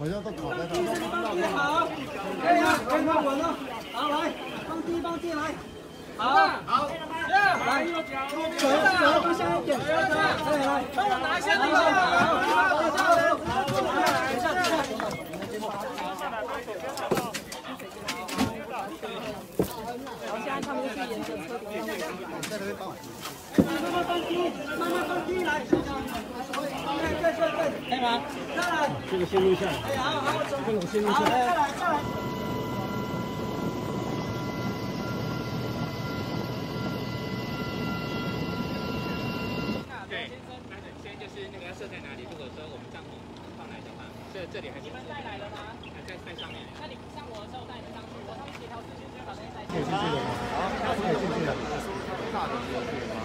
好像都卡在这儿。帮弟好，可以啊，可以看我呢。好来，帮弟来。好，来，左右下一点，来，帮我拿一下那个。好，现在他们是沿着车头上面。在这边帮我。慢慢放低来。 对，再来，这个先录下来，这种先录下来，再来。对，先就是那个要设在哪里？如果说我们帐篷放哪的话，这里还是你们带来了吗？在上面。那你上我的时候带你们上去，我上面协调资讯，就把这些带进去。好，带进去了。